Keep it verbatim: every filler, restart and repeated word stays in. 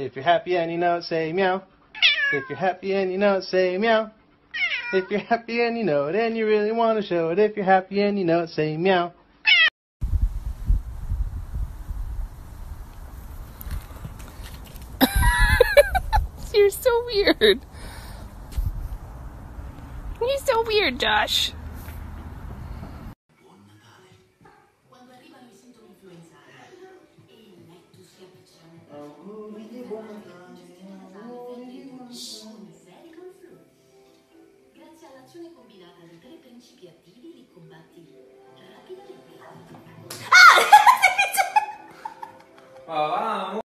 If you're happy and you know it, say meow. If you're happy and you know it, say meow. If you're happy and you know it and you really want to show it, if you're happy and you know it, say meow. You're so weird. You're so weird, Josh. Ah,